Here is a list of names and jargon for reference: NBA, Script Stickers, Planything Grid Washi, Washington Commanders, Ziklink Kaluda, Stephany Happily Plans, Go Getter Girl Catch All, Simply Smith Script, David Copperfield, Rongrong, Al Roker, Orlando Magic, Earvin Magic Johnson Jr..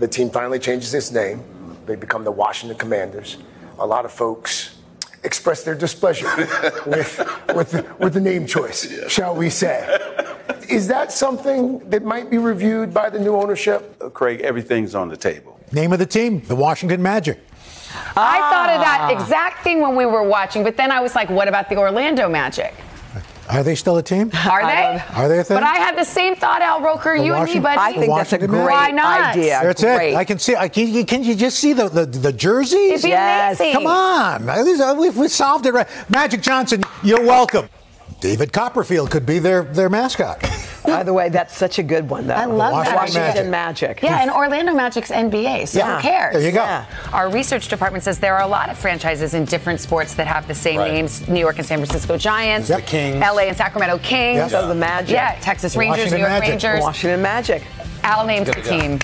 The team finally changes its name. They become the Washington Commanders. A lot of folks express their displeasure with the name choice, shall we say. Is that something that might be reviewed by the new ownership? Craig, everything's on the table. Name of the team, the Washington Magic. I thought of that exact thing when we were watching, but then I was like, what about the Orlando Magic? Are they still a team? Are they? Are they a thing? But I had the same thought, Al Roker, you and me, buddy. I think that's a great idea. That's it. I can see. Can you just see the jerseys? It'd be amazing. Come on. At least we solved it right. Magic Johnson, you're welcome. David Copperfield could be their mascot. By the way, that's such a good one, though. I love Washington Magic. Yeah, and Orlando Magic's NBA, so who cares? There you go. Yeah. Our research department says there are a lot of franchises in different sports that have the same names. New York and San Francisco Giants. The Kings. L.A. and Sacramento Kings. Yep. So the Magic. Yeah, Texas Rangers, New York Rangers. Washington Magic. Al names the team.